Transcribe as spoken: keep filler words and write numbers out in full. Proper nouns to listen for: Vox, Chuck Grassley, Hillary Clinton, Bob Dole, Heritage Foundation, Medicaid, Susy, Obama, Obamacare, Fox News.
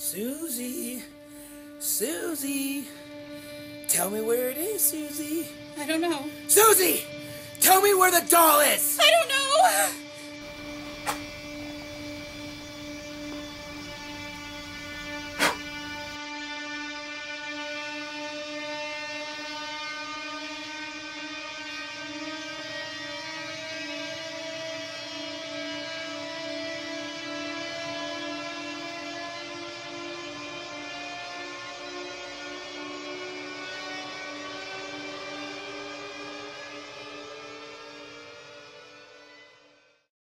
Susy, Susy, tell me where it is, Susy. I don't know. Susy, tell me where the doll is. I don't know.